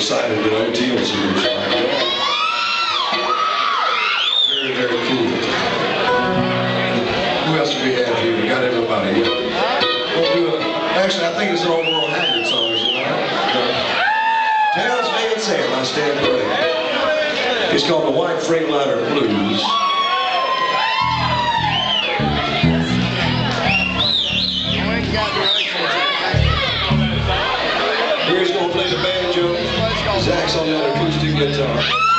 excited to get OT on some of this. Very, very cool. Who else do we have here? We got everybody. Actually, I think it's an overall 100 songs, isn't it? Terrence Faye and Sam, I stand corrected. It's called the White Freightliner Blues. Here's going to play the banjo, Zach's on the acoustic guitar.